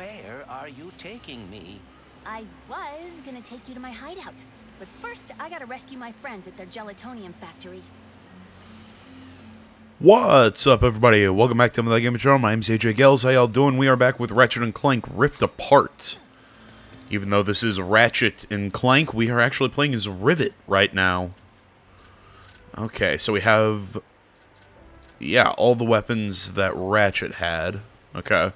Where are you taking me? I was gonna take you to my hideout, but first I gotta rescue my friends at their Gelatonium factory. What's up, everybody? Welcome back to another Game of Channel. My name's AJ Gales. How y'all doing? We are back with Ratchet and Clank Rift Apart. Even though this is Ratchet and Clank, we are actually playing as Rivet right now. Okay, so we have... yeah, all the weapons that Ratchet had. Okay.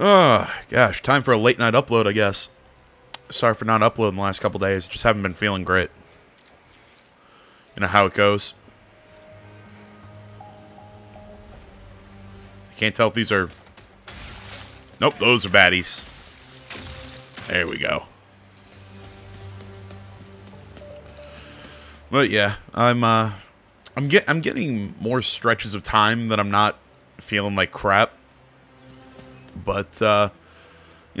Oh, gosh. Time for a late-night upload, I guess. Sorry for not uploading the last couple days. Just haven't been feeling great. You know how it goes. I can't tell if these are... nope, those are baddies. There we go. But yeah, I'm getting more stretches of time that I'm not feeling like crap. But you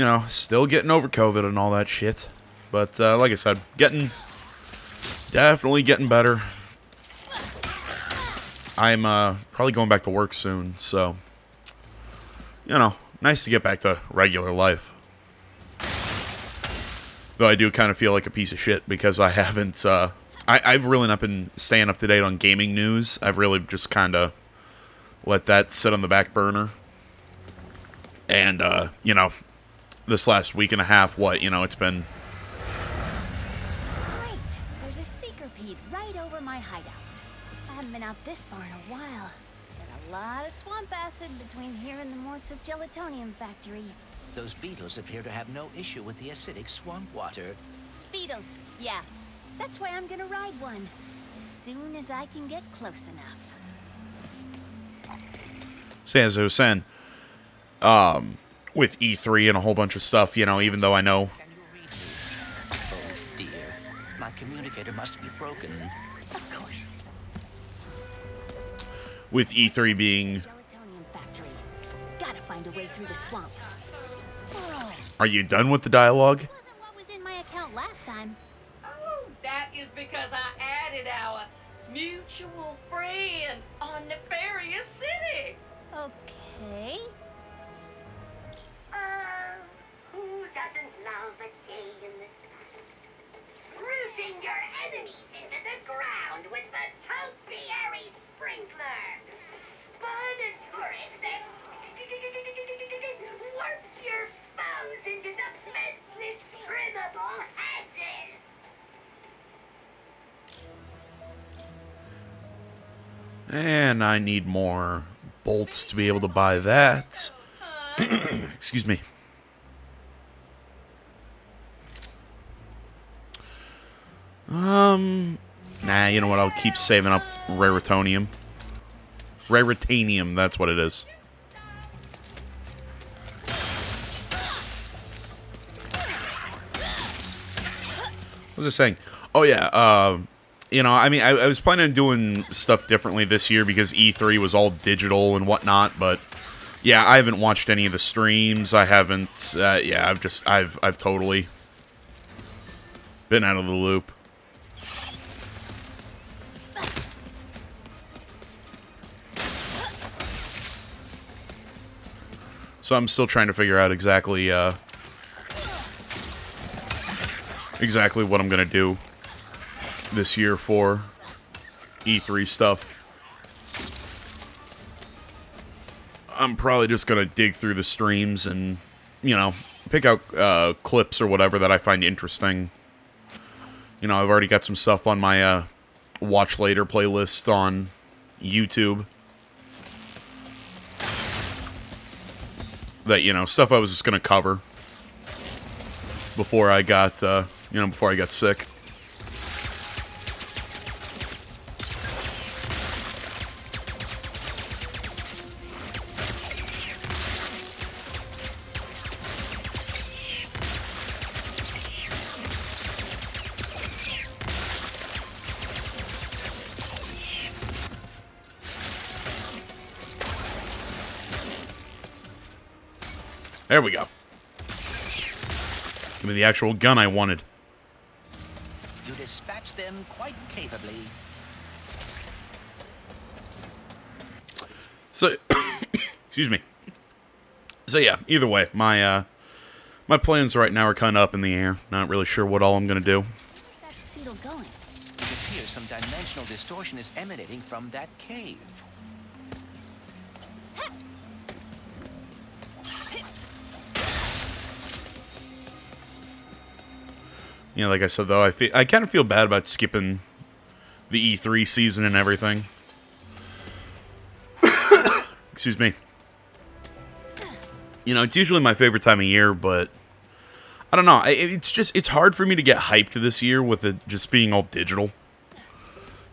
know, still getting over COVID and all that shit. But like I said, definitely getting better. I'm probably going back to work soon, so you know, nice to get back to regular life. Though I do kind of feel like a piece of shit because I haven't I've really not been staying up to date on gaming news. I've really just kind of let that sit on the back burner. And, you know, this last week and a half, what, you know, it's been... great! There's a Seekerpede right over my hideout. I haven't been out this far in a while. Got a lot of swamp acid between here and the Mort's Gelatonium factory. Those beetles appear to have no issue with the acidic swamp water. Speedles, yeah. That's why I'm gonna ride one, as soon as I can get close enough. See, as I was saying... with E3 and a whole bunch of stuff, you know, even though I know... oh dear, my communicator must be broken. Of course. With E3 being... gotta find a way through the swamp. Are you done with the dialogue? That wasn't what was in my account last time. Oh, that is because I added our mutual friend on Nefarious City. Okay. Who doesn't love a day in the sun? Rooting your enemies into the ground with the topiary sprinkler. Spun a turret that warps your foes into the fenceless, trimmable hedges. And I need more bolts to be able to buy that. Excuse me. Nah, you know what? I'll keep saving up Raritanium. Raritanium, that's what it is. What was I saying? Oh, yeah. You know, I mean, I was planning on doing stuff differently this year because E3 was all digital and whatnot, but... yeah, I haven't watched any of the streams. I haven't. Yeah, I've totally been out of the loop. So I'm still trying to figure out exactly what I'm gonna do this year for E3 stuff. I'm probably just going to dig through the streams and, you know, pick out clips or whatever that I find interesting. You know, I've already got some stuff on my Watch Later playlist on YouTube. That, you know, stuff I was just going to cover before I got, you know, before I got sick. There we go. Give me the actual gun I wanted. You dispatched them quite capably. So, excuse me. So yeah, either way, my my plans right now are kind of up in the air. Not really sure what all I'm gonna do. Where's that speedle going? It appears some dimensional distortion is emanating from that cave. You know, like I said, though, I kind of feel bad about skipping the E3 season and everything. Excuse me. You know, it's usually my favorite time of year, but I don't know. It's just, it's hard for me to get hyped this year with it just being all digital.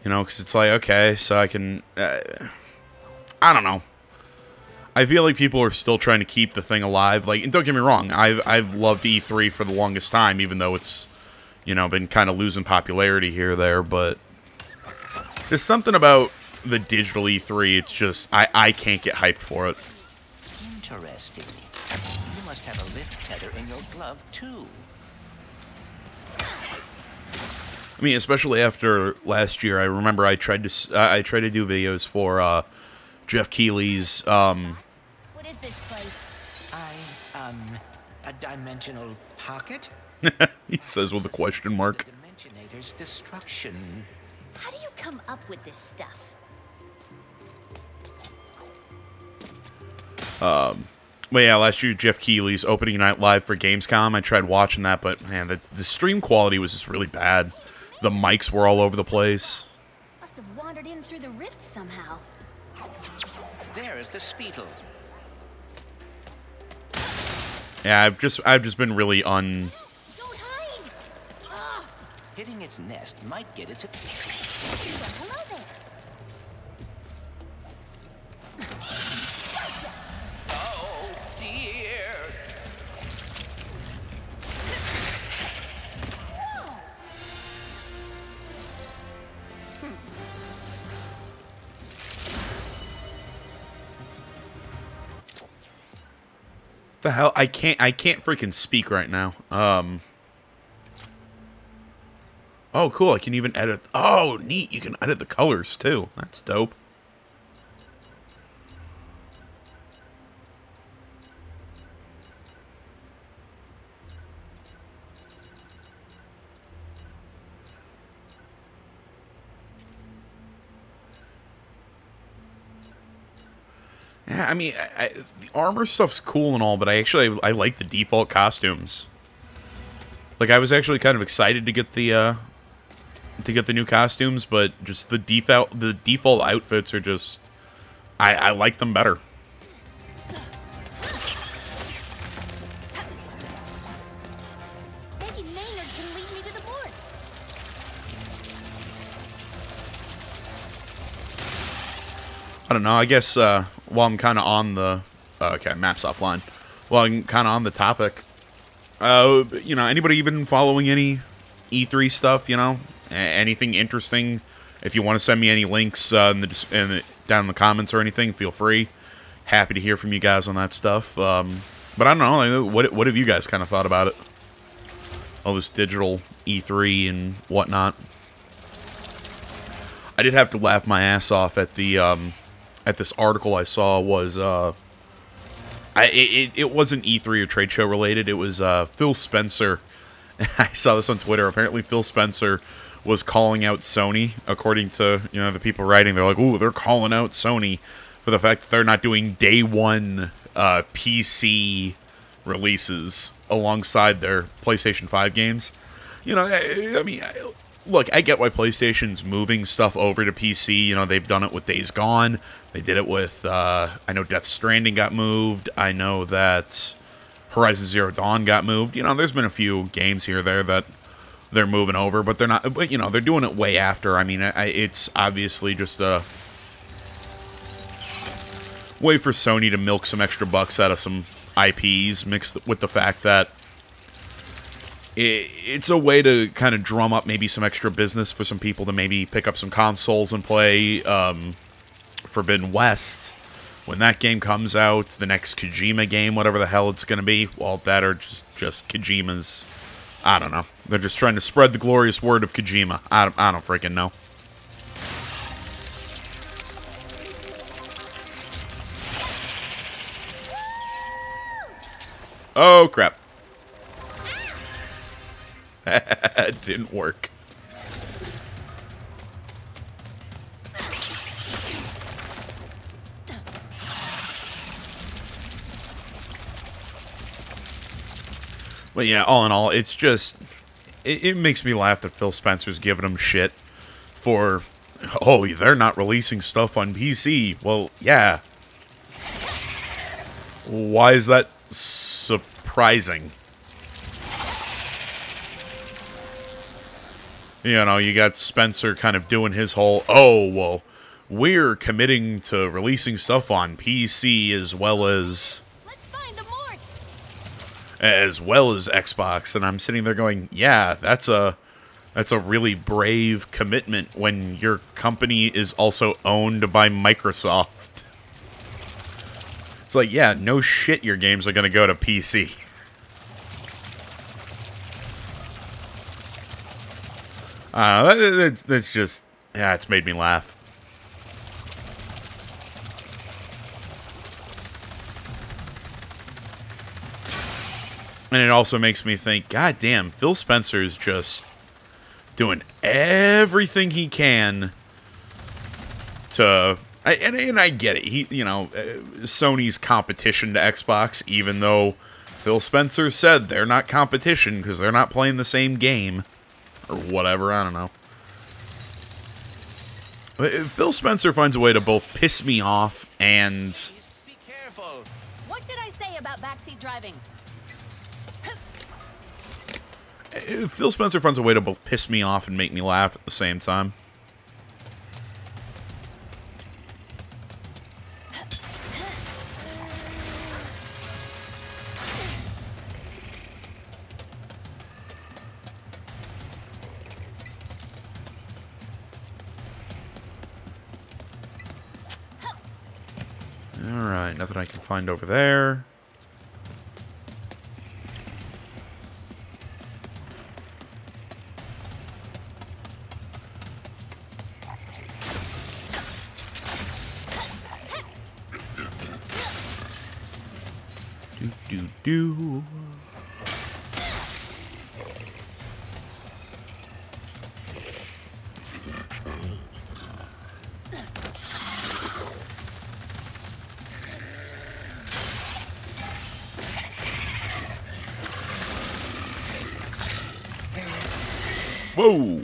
You know, because it's like, okay, so I can, I don't know. I feel like people are still trying to keep the thing alive. Like, and don't get me wrong, I've loved E3 for the longest time, even though it's, you know, been kind of losing popularity here or there, but there's something about the digital E3, it's just, I can't get hyped for it. Interesting. You must have a lift tether in your glove, too. I mean, especially after last year, I remember I tried to do videos for, Jeff Keighley's, What is this place? A dimensional pocket? He says with a question mark. The Dimensionator's destruction. How do you come up with this stuff? Well, yeah, last year, Jeff Keighley's opening night live for Gamescom. I tried watching that, but, man, the stream quality was just really bad. The mics were all over the place. Must have wandered in through the rift somehow. There is the Speedle. Yeah, I've just been really Don't hide. Oh. Hitting its nest might get its attention. Hello there. Gotcha. Oh dear. Oh. The hell, I can't freaking speak right now. Oh, cool, I can even edit. Oh, neat, you can edit the colors, too. That's dope. Yeah, I mean, the armor stuff's cool and all, but I like the default costumes. Like, I was actually kind of excited to get the new costumes, but just the default outfits are just, I like them better. I don't know, I guess, while I'm kind of on the... okay, map's offline. While I'm kind of on the topic, you know, anybody even following any E3 stuff, you know? Anything interesting? If you want to send me any links down in the comments or anything, feel free. Happy to hear from you guys on that stuff. But I don't know, like, what have you guys kind of thought about it? All this digital E3 and whatnot. I did have to laugh my ass off at the... at this article I saw was, it wasn't E3 or trade show related, it was, Phil Spencer. I saw this on Twitter, apparently Phil Spencer was calling out Sony, according to, you know, the people writing, they're like, ooh, they're calling out Sony for the fact that they're not doing day one, PC releases alongside their PlayStation 5 games. You know, I mean... Look, I get why PlayStation's moving stuff over to PC. You know, they've done it with Days Gone. They did it with, I know Death Stranding got moved. I know that Horizon Zero Dawn got moved. You know, there's been a few games here or there that they're moving over, but they're not, but, you know, they're doing it way after. I mean, it's obviously just a way for Sony to milk some extra bucks out of some IPs mixed with the fact that it's a way to kind of drum up maybe some extra business for some people to maybe pick up some consoles and play Forbidden West when that game comes out, the next Kojima game, whatever the hell it's going to be. Well, that are just Kojima's, I don't know. They're just trying to spread the glorious word of Kojima. I don't freaking know. Oh, crap. It didn't work. But yeah, all in all, it's just... It makes me laugh that Phil Spencer's giving them shit for... Oh, they're not releasing stuff on PC. Well, yeah. Why is that surprising? You know, you got Spencer kind of doing his whole, oh, well, we're committing to releasing stuff on PC as well as... Let's find the Morts. As well as Xbox. And I'm sitting there going, yeah, that's a really brave commitment when your company is also owned by Microsoft. It's like, yeah, no shit your games are going to go to PC. That's just... Yeah, it's made me laugh. And it also makes me think, God damn, Phil Spencer is just... doing everything he can to, and I get it. He, you know, Sony's competition to Xbox, even though Phil Spencer said they're not competition because they're not playing the same game or whatever. I don't know. But Phil Spencer finds a way to both piss me off and. Be careful. What did I say about backseat driving? Phil Spencer finds a way to both piss me off and make me laugh at the same time. Alright, nothing I can find over there. Do. Whoa.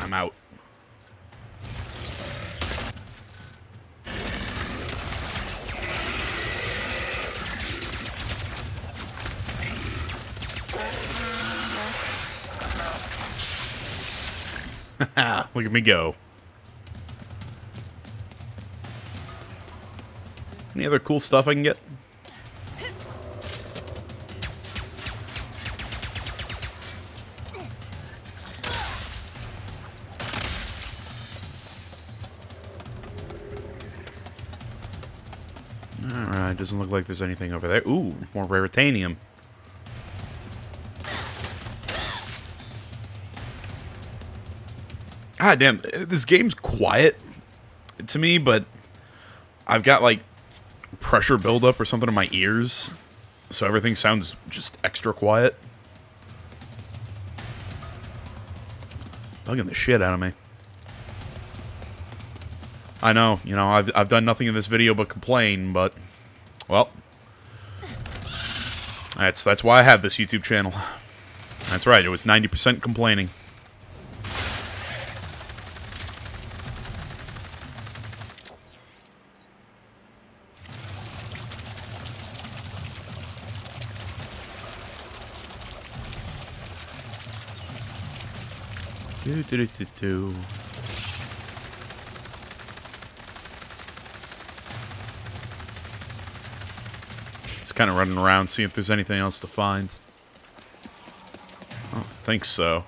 I'm out. Look at me go. Any other cool stuff I can get? Doesn't look like there's anything over there. Ooh, more Raritanium. Ah, damn. This game's quiet to me, but I've got, like, pressure buildup or something in my ears, so everything sounds just extra quiet. Bugging the shit out of me. I know, you know, I've done nothing in this video but complain, but, well, that's why I have this YouTube channel. That's right, it was 90% complaining. Do-do-do-do-do. Just kind of running around, see if there's anything else to find. I don't think so.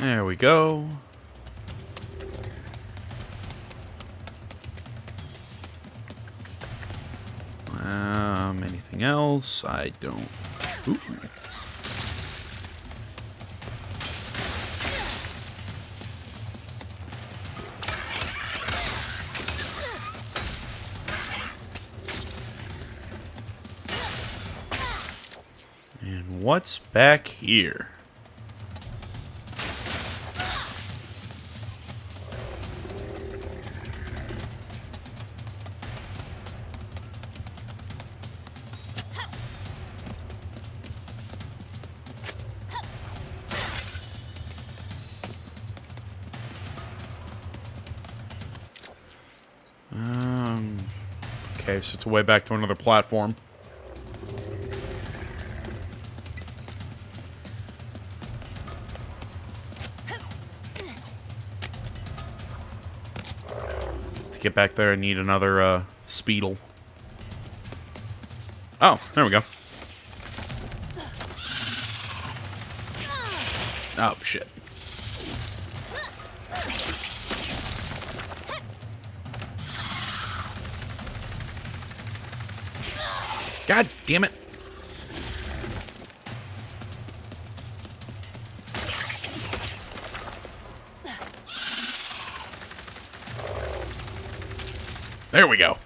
There we go. Anything else? I don't... Ooh. And what's back here? Okay, so it's a way back to another platform. To get back there, I need another Speedle. Oh, there we go. Oh, shit. God damn it. There we go.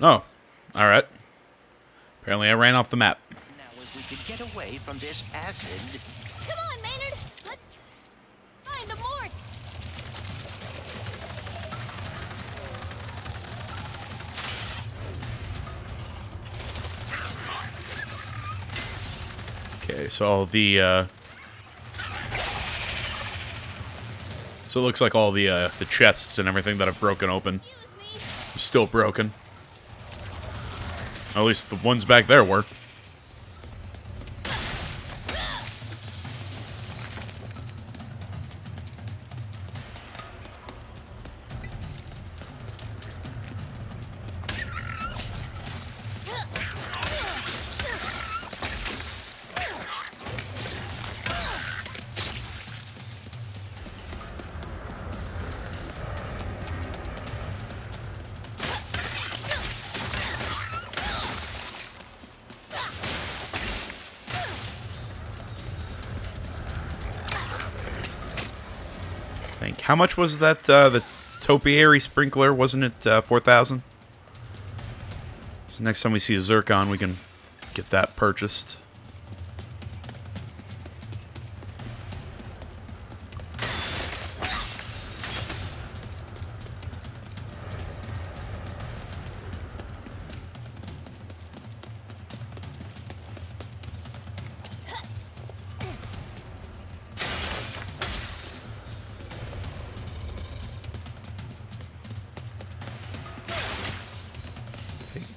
Oh, alright. Apparently I ran off the map. Now if we could get away from this acid... Come on, Maynard! Let's find the Morts! Okay, so all the, So it looks like all the chests and everything that I've broken open is still broken. At least the ones back there were. How much was that, the topiary sprinkler? Wasn't it 4,000? So next time we see a Zurcon, we can get that purchased.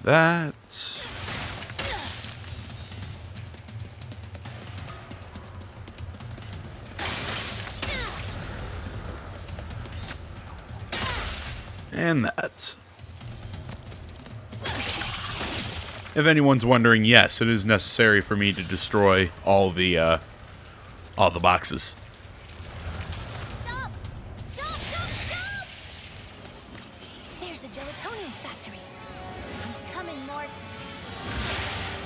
That. And that's... If anyone's wondering, yes, it is necessary for me to destroy all the boxes. Stop! Stop! Stop! Stop! There's the Gelatonium factory. I'm coming, Morts.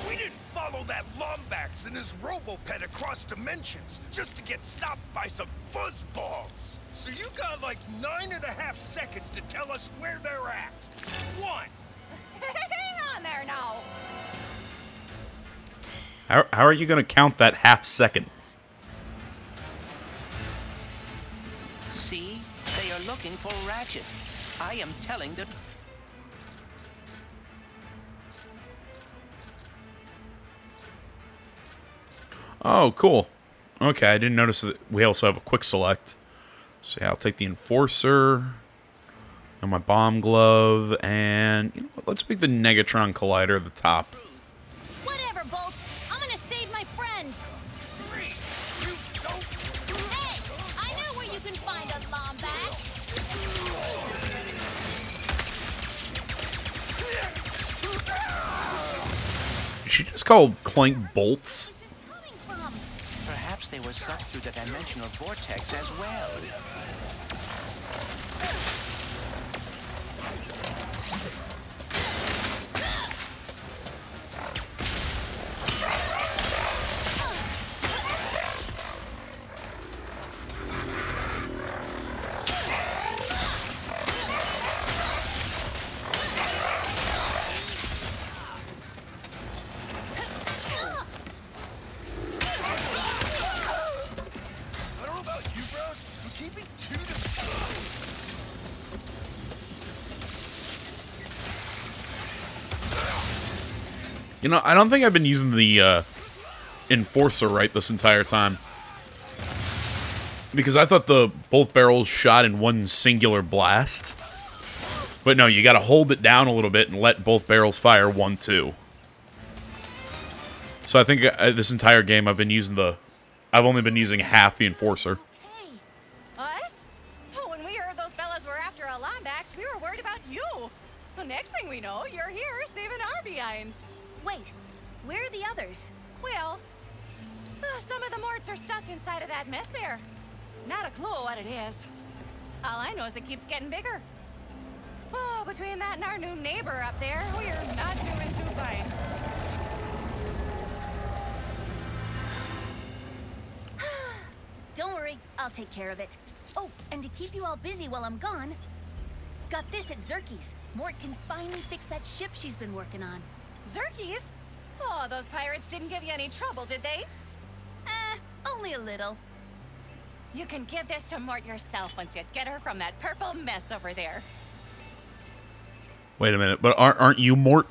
We didn't follow that Lombax and his Robopet across dimensions just to get stopped by some fuzzballs. So you got like 9.5 seconds to tell us where they're at. 1. Hang on there now. How are you going to count that half second? See, they are looking for Ratchet. I am telling them. Oh, cool. Okay, I didn't notice that we also have a quick select. So yeah, I'll take the Enforcer. And my bomb glove, and you know what, let's pick the Negatron Collider at the top. Whatever, Bolts. I'm gonna save my friends. Hey, I know where you can find a Lombax. Did she just call Clank Bolts? Perhaps they were sucked through the dimensional vortex as well. You know, I don't think I've been using the Enforcer right this entire time, because I thought the both barrels shot in one singular blast. But no, you gotta hold it down a little bit and let both barrels fire 1-2. So I think this entire game I've been using the... I've only been using half the Enforcer. Okay. Us? Oh, when we heard those fellas were after a Lombax, we were worried about you. Well, next thing we know, you're here saving our behinds. Wait, where are the others? Well, some of the Morts are stuck inside of that mess there. Not a clue what it is. All I know is it keeps getting bigger. Oh, between that and our new neighbor up there, we're not doing too fine. Don't worry, I'll take care of it. Oh, and to keep you all busy while I'm gone, got this at Zurkie's. Mort can finally fix that ship she's been working on. Zurkies? Oh, those pirates didn't give you any trouble, did they? Only a little. You can give this to Mort yourself once you get her from that purple mess over there. Wait a minute, but aren't you Mort?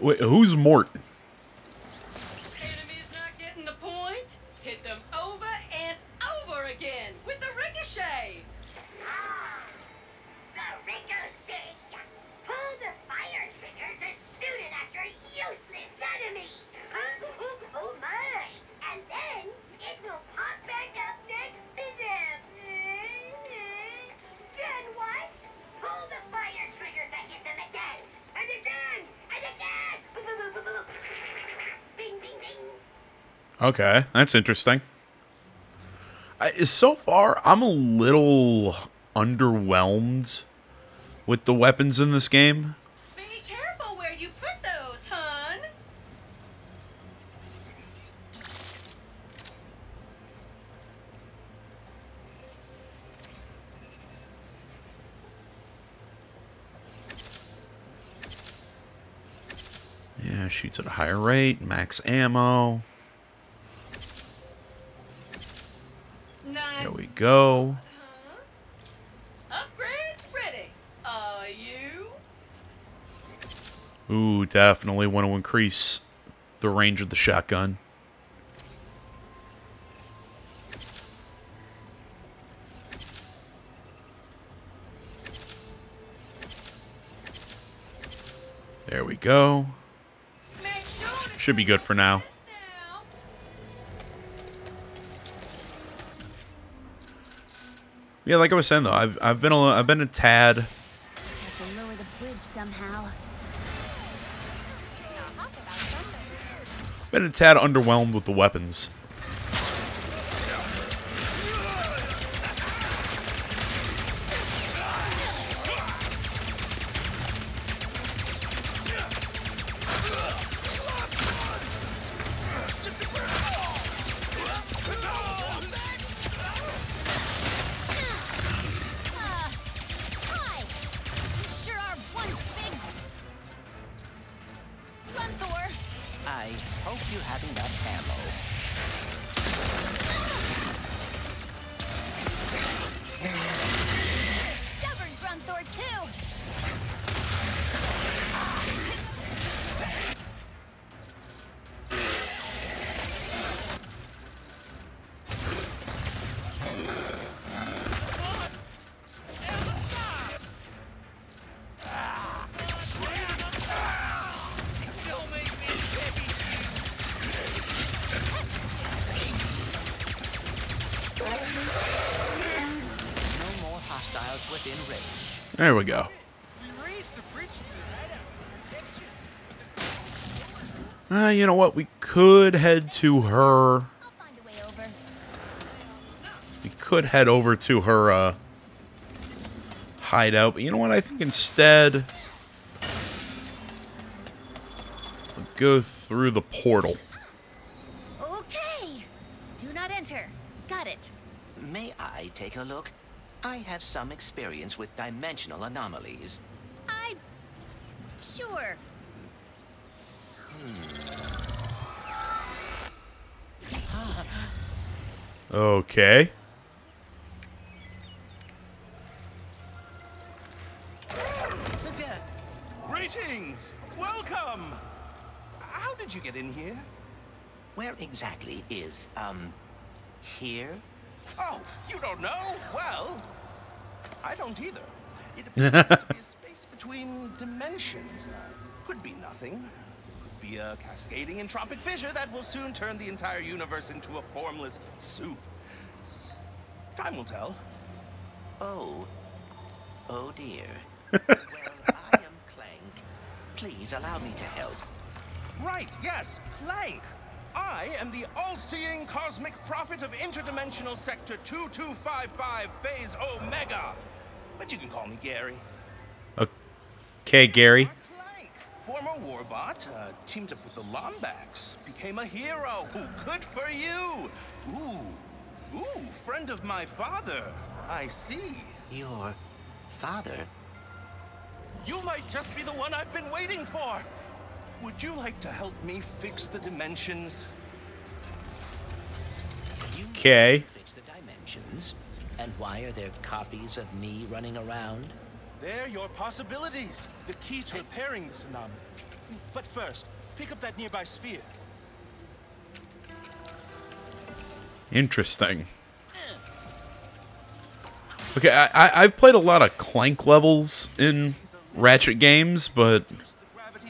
Wait, who's Mort? Enemies not getting the point. Hit them over and over again with the ricochet. Ah, the ricochet. Pull the fire trigger to shoot it at your useless enemy! Oh my! And then it will pop back up next to them! Then what? Pull the fire trigger to hit them again! And again! And again! Bing, bing, bing! Okay, that's interesting. So far, I'm a little underwhelmed with the weapons in this game. Be careful where you put those, hon. Yeah, shoots at a higher rate, max ammo. Nice. There we go. Ooh, definitely want to increase the range of the shotgun. There we go. Should be good for now. Yeah, like I was saying though, I've been a tad now. Been a tad underwhelmed with the weapons. There we go. You know what? We could head to her. We could head over to her hideout. But you know what? I think instead we'll go through the portal. Okay. Do not enter. Got it. May I take a look? I have some experience with dimensional anomalies. Sure. Okay. Greetings! Welcome! How did you get in here? Where exactly is, here? Oh, you don't know? Well, I don't either. It appears to be a space between dimensions. Could be nothing. Could be a cascading entropic fissure that will soon turn the entire universe into a formless soup. Time will tell. Oh. Oh dear. Well, I am Clank. Please allow me to help. Right, yes, Clank. I am the all-seeing cosmic prophet of interdimensional sector 2255 phase Omega. But you can call me Gary. Okay, Gary. Former warbot, teamed up with the Lombax, became a hero. Ooh, good for you. Ooh, ooh, friend of my father. I see. Your father? You might just be the one I've been waiting for. Would you like to help me fix the dimensions? Okay. Fix the dimensions? And why are there copies of me running around? They're your possibilities. The key to repairing this anomaly. But first, pick up that nearby sphere. Interesting. Okay, I've played a lot of Clank levels in Ratchet games, but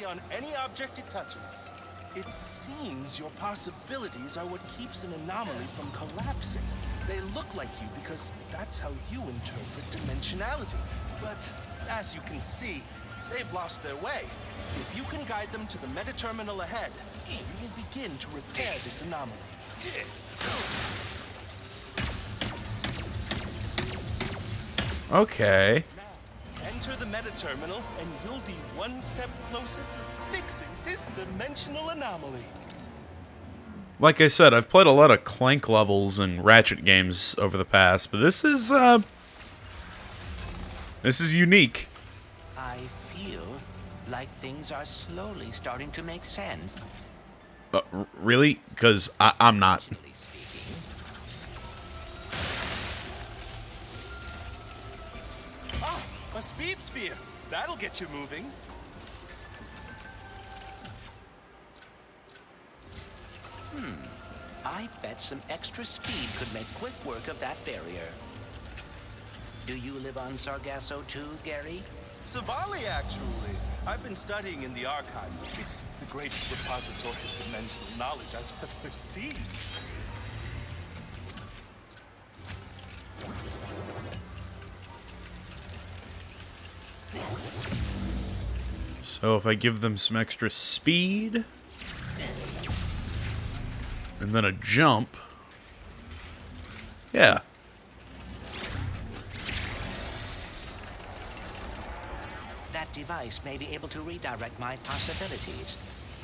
on any object it touches. It seems your possibilities are what keeps an anomaly from collapsing. They look like you because that's how you interpret dimensionality. But as you can see, they've lost their way. If you can guide them to the meta terminal ahead, you can begin to repair this anomaly. Okay. Enter the meta terminal, and you'll be one step closer to fixing this dimensional anomaly. Like I said, I've played a lot of Clank levels and Ratchet games over the past, but this is unique. I feel like things are slowly starting to make sense. But really? Because I'm not. A speed sphere. That'll get you moving. I bet some extra speed could make quick work of that barrier. Do you live on Sargasso too, Gary? Savali, actually. I've been studying in the archives. It's the greatest repository of dimensional knowledge I've ever seen. So if I give them some extra speed, and then a jump, yeah. That device may be able to redirect my possibilities.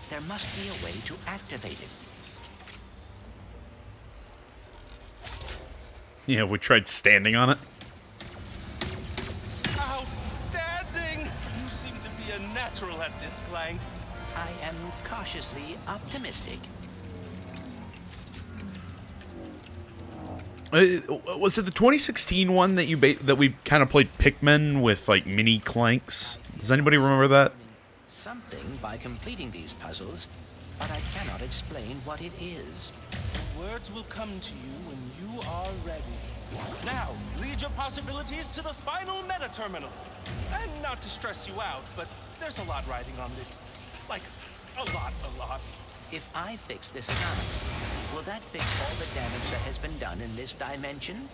There must be a way to activate it. Yeah, we tried standing on it. Outstanding! You seem to be a natural at this, Clank. I am cautiously optimistic. Was it the 2016 one that you we kind of played Pikmin with, like, mini Clanks? Does anybody remember that? Something by completing these puzzles, but I cannot explain what it is. Words will come to you when you are ready. Now, lead your possibilities to the final meta terminal. And not to stress you out, but there's a lot riding on this. Like, a lot. If I fix this anomaly, will that fix all the damage that has been done in this dimension?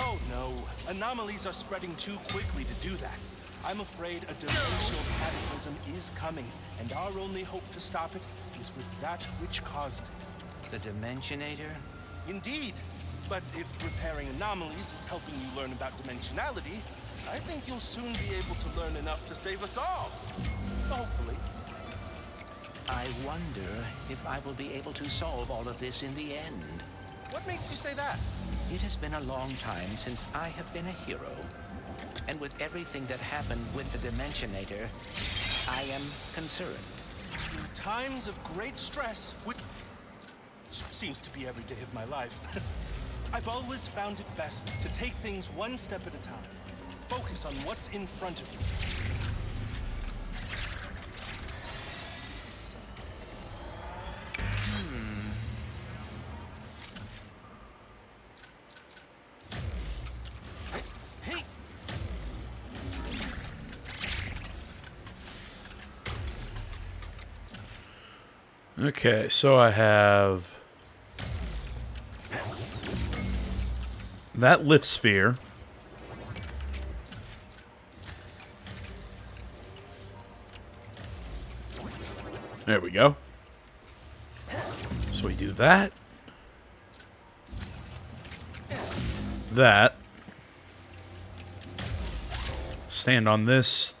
Oh no, anomalies are spreading too quickly to do that. I'm afraid a dimensional cataclysm is coming, and our only hope to stop it is with that which caused it. The Dimensionator? Indeed. But if repairing anomalies is helping you learn about dimensionality, I think you'll soon be able to learn enough to save us all. Hopefully. I wonder if I will be able to solve all of this in the end. What makes you say that? It has been a long time since I have been a hero. And with everything that happened with the Dimensionator, I am concerned. In times of great stress, which seems to be every day of my life, I've always found it best to take things one step at a time. Focus on what's in front of you. Okay, so I have that lift sphere. There we go. So we do that. That. Stand on this.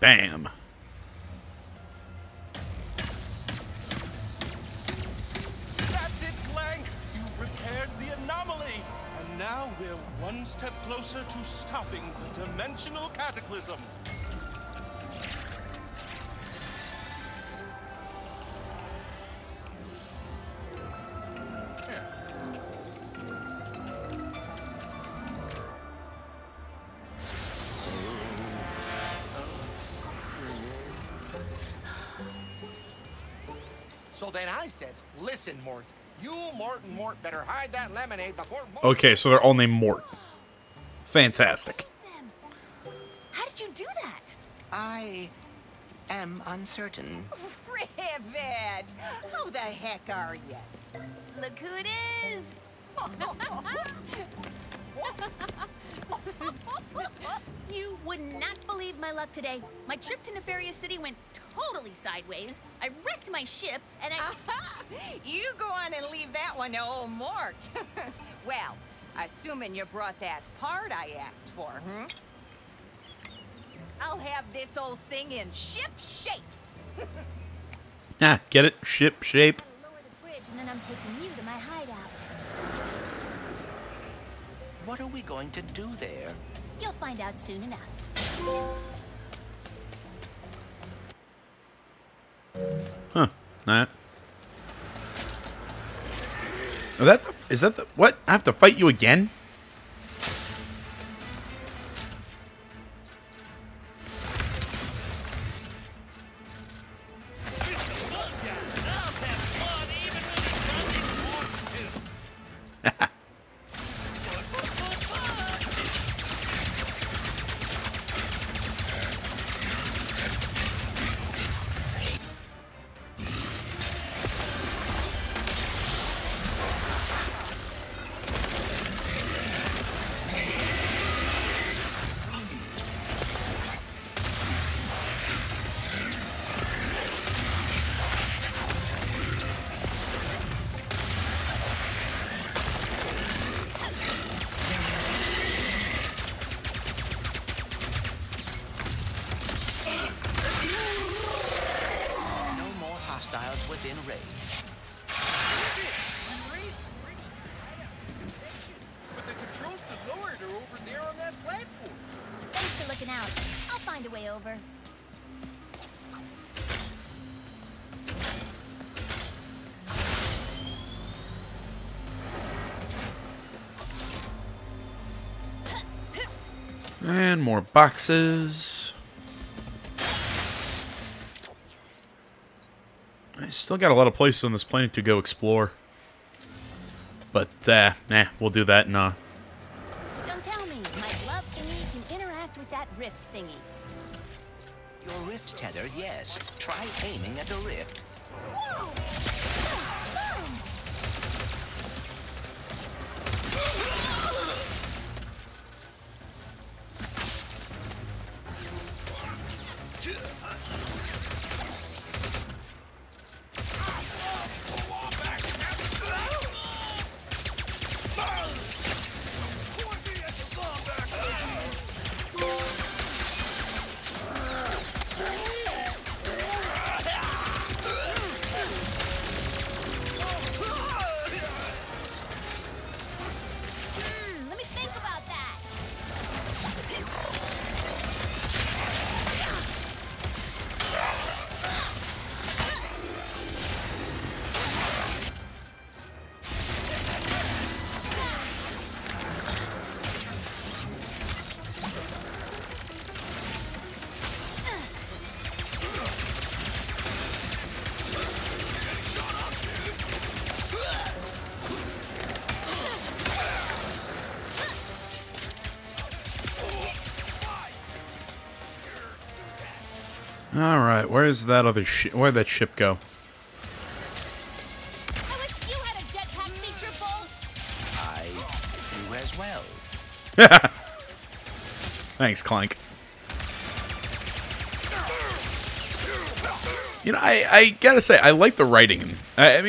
Bam. Closer to stopping the dimensional cataclysm. So then I says, listen, Mort. You, Mort, and Mort better hide that lemonade before Mort. Okay, so they're all named Mort. Fantastic. How did you do that? I am uncertain. Rivet! How the heck are you? Look who it is! You would not believe my luck today. My trip to Nefarious City went totally sideways. I wrecked my ship, and I... You go on and leave that one to old Mort. Well... Assuming you brought that part I asked for, hmm? I'll have this old thing in ship shape. Ah, get it? Ship shape. Lower the bridge, and then I'm taking you to my hideout. What are we going to do there? You'll find out soon enough. Huh? Nah. Is that the what? I have to fight you again? within range. But the controls to lower it are over there on that platform. Thanks for looking out. I'll find a way over. And more boxes. I still got a lot of places on this planet to go explore. But, nah, we'll do that in, Don't tell me, my glove thingy can interact with that rift thingy. Your rift tethered, yes. Try aiming at the rift. Whoa! That was fun! Alright, where's that other ship? Where'd that ship go? I wish you had a jetpack feature, Bolt. I do as well. Thanks, Clank. You know, I gotta say, I like the writing. I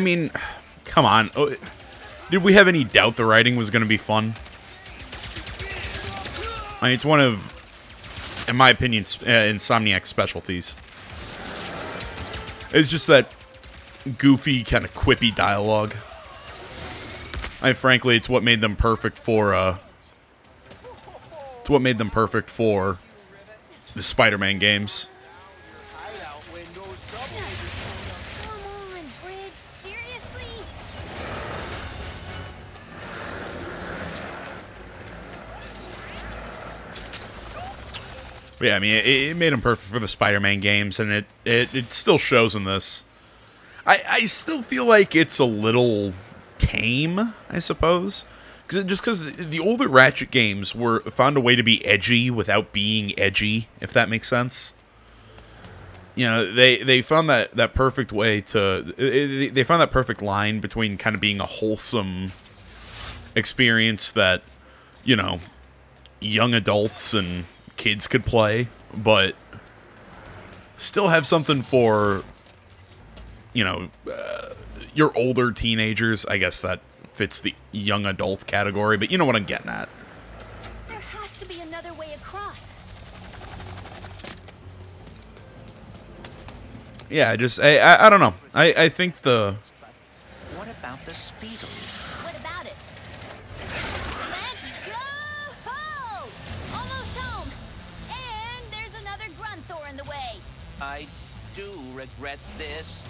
mean, come on. Oh, did we have any doubt the writing was gonna be fun? I mean, it's one of, in my opinion, Insomniac's specialties. It's just that goofy, kind of quippy dialogue. I frankly, it's what made them perfect for, it's what made them perfect for the Spider-Man games. But yeah, I mean, it made him perfect for the Spider-Man games, and it still shows in this. I still feel like it's a little tame, I suppose, because the older Ratchet games found a way to be edgy without being edgy, if that makes sense. You know, they found that perfect way to they found that perfect line between kind of being a wholesome experience that, you know, young adults and kids could play, but still have something for, you know, your older teenagers. I guess that fits the young adult category, but you know what I'm getting at. There has to be another way across. Yeah, I don't know. I think the... What about the Spiegel? What about it? I do regret this.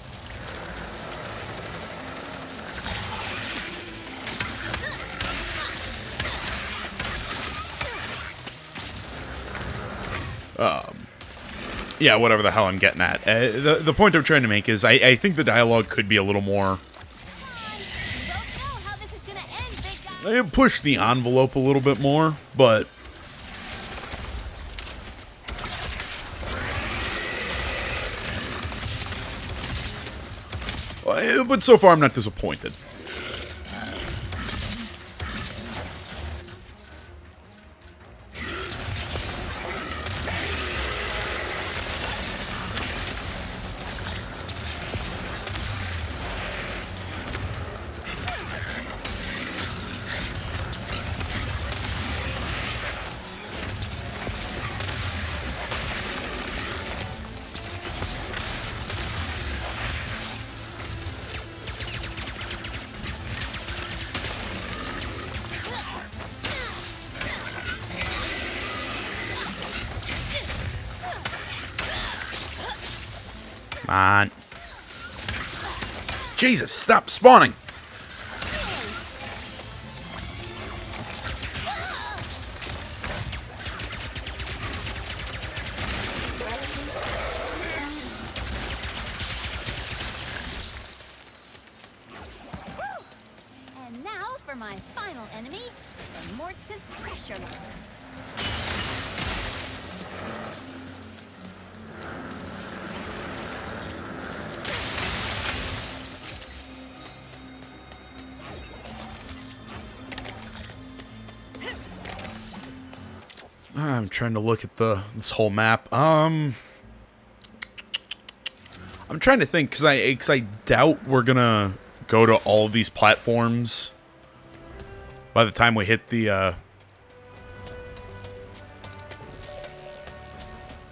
Yeah, whatever the hell I'm getting at. The point I'm trying to make is I think the dialogue could be a little more... It pushed the envelope a little bit more, but... But so far, I'm not disappointed. Come on. Jesus, stop spawning! And now for my final enemy, the Mort's pressure locks. I'm trying to look at this whole map. I'm trying to think, because I doubt we're gonna go to all of these platforms by the time we hit the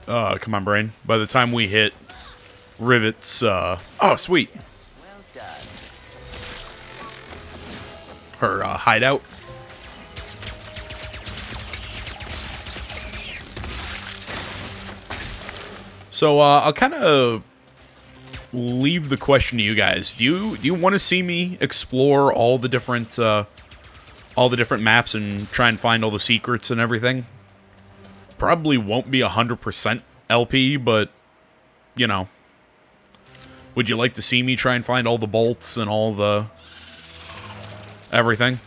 come on, brain. By the time we hit Rivet's oh sweet, her hideout. So I'll kind of leave the question to you guys. Do you want to see me explore all the different maps and try and find all the secrets and everything? Probably won't be 100% LP, but you know, would you like to see me try and find all the bolts and all the everything?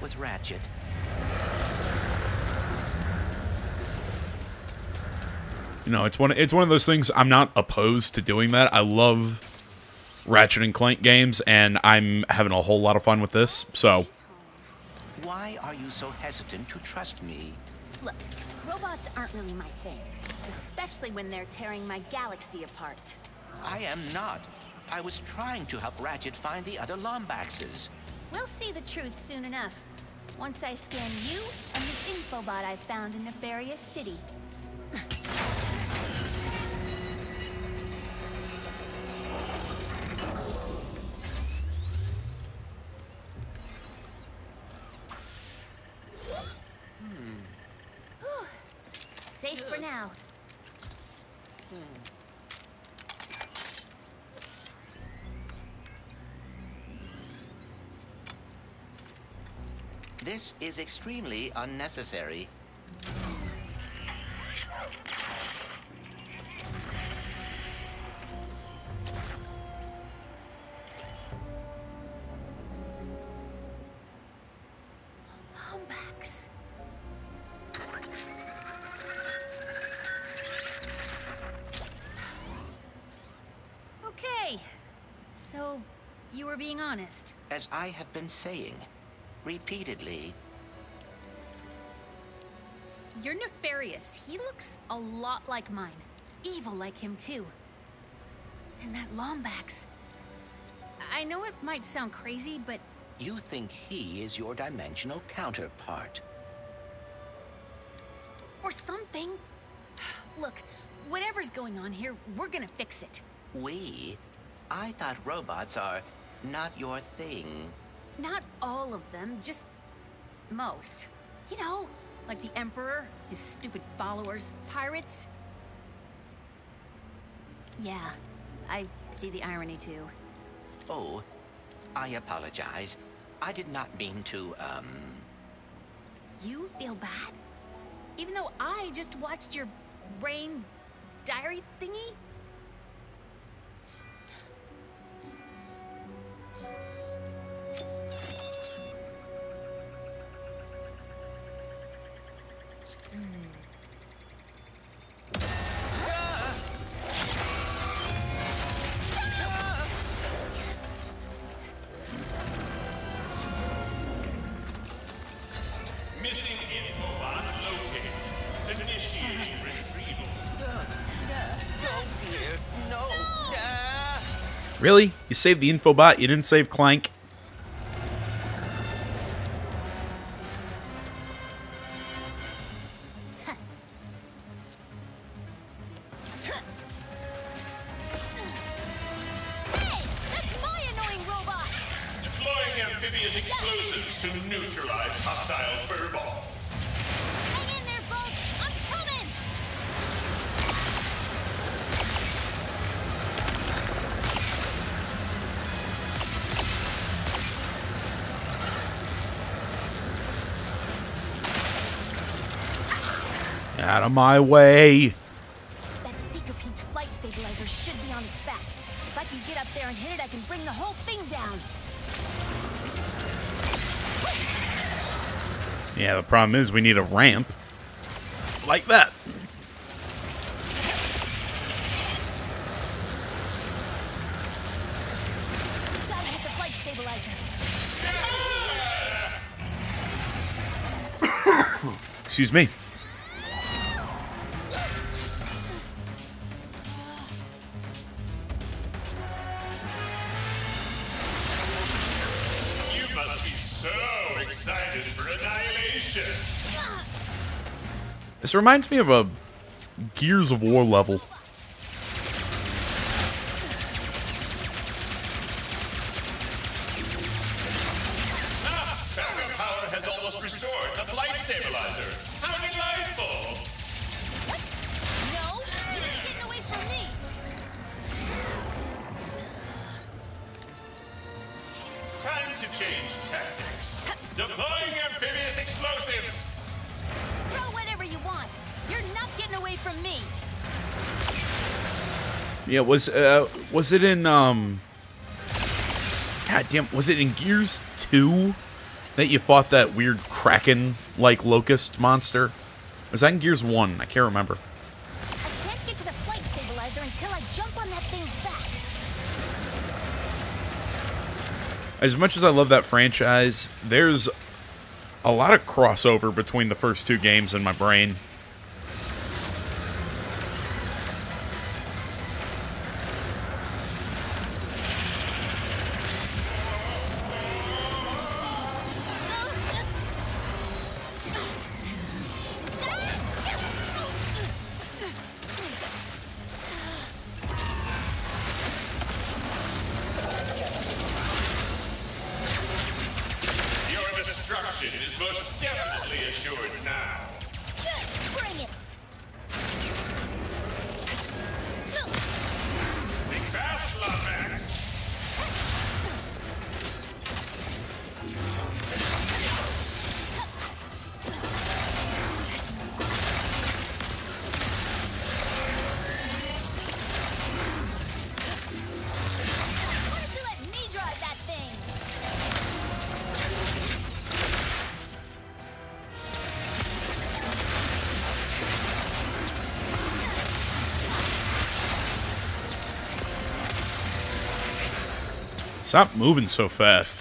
With Ratchet. You know, it's one of those things. I'm not opposed to doing that. I love Ratchet and Clank games, and I'm having a whole lot of fun with this. So why are you so hesitant to trust me? Look, robots aren't really my thing, especially when they're tearing my galaxy apart. I am not. I was trying to help Ratchet find the other Lombaxes. We'll see the truth soon enough, once I scan you and the infobot I found in Nefarious City. Safe for now. This is extremely unnecessary. Lombax. Okay. So, you were being honest. As I have been saying. Repeatedly. You're nefarious. He looks a lot like mine. Evil like him, too. And that Lombax. I know it might sound crazy, but... You think he is your dimensional counterpart. Or something. Look, whatever's going on here, we're gonna fix it. We? I thought robots are not your thing. Not all of them, just most. You know, like the Emperor, his stupid followers, pirates. Yeah, I see the irony too. Oh, I apologize. I did not mean to, You feel bad? Even though I just watched your brain diary thingy? Really? You saved the Infobot, you didn't save Clank? Hey, that's my annoying robot! Deploying amphibious explosives to neutralize hostile furballs. Hang in there, folks! I'm coming! Out of my way! That Seekerpede's flight stabilizer should be on its back. If I can get up there and hit it, I can bring the whole thing down. Yeah, the problem is we need a ramp like that. Gotta hit the flight stabilizer. Excuse me. This reminds me of a Gears of War level. Backup power has almost restored the flight stabilizer. How delightful! What? No, you're getting away from me. Time to change tactics. Deploying amphibious explosives. You're not getting away from me. Yeah, was it in goddamn, was it in Gears 2 that you fought that weird kraken like locust monster? Was that in Gears 1? I can't remember. I can't get to the flight stabilizer until I jump on that thing's back. As much as I love that franchise, there's a lot of crossover between the first two games in my brain. Stop moving so fast.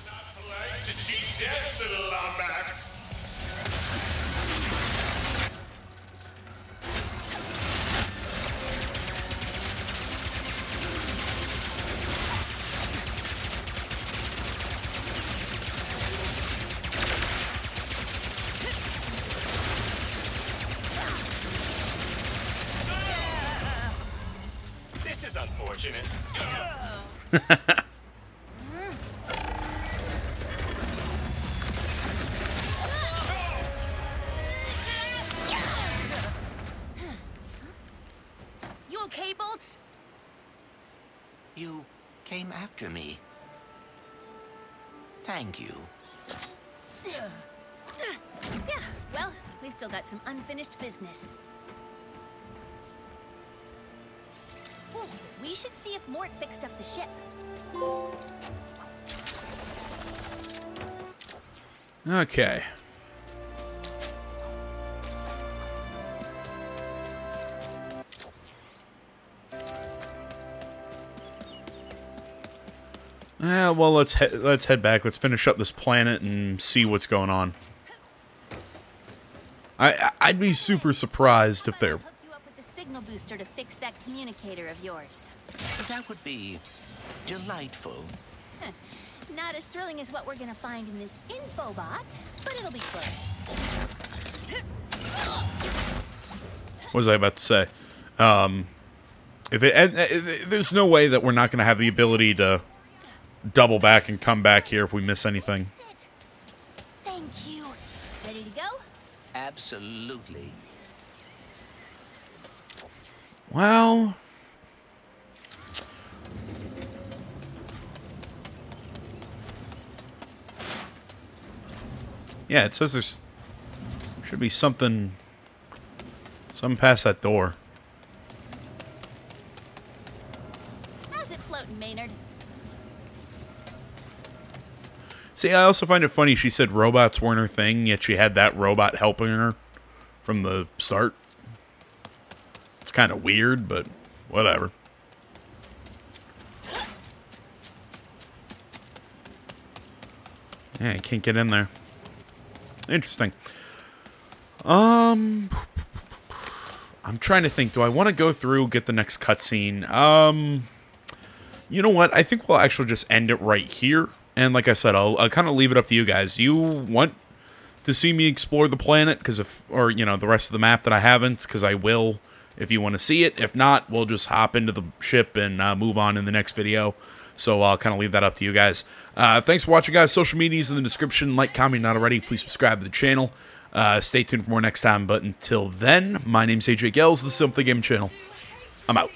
This is unfortunate. Okay. Well, let's head back. Let's finish up this planet and see what's going on. I'd be super surprised if they're hooked you up with the signal booster to fix that communicator of yours. That would be delightful. Not as thrilling as what we're gonna find in this infobot, but it'll be close. What was I about to say? If there's no way that we're not gonna have the ability to double back and come back here if we miss anything. Thank you. Ready to go? Absolutely. Well, yeah, it says there's should be something, something past that door. How's it floating, Maynard? See, I also find it funny she said robots weren't her thing, yet she had that robot helping her from the start. It's kind of weird, but whatever. Yeah, I can't get in there. Interesting. I'm trying to think. Do I want to go through, get the next cutscene? You know what? I think we'll actually just end it right here. And like I said, I'll kind of leave it up to you guys. You want to see me explore the planet, because if, or you know, the rest of the map that I haven't, because I will. If you want to see it, if not, we'll just hop into the ship and move on in the next video. So I'll kind of leave that up to you guys. Thanks for watching, guys. Social media's in the description. Like, comment, not already. Please subscribe to the channel. Stay tuned for more next time. But until then, my name's AJ Gales. This is the Game Channel. I'm out.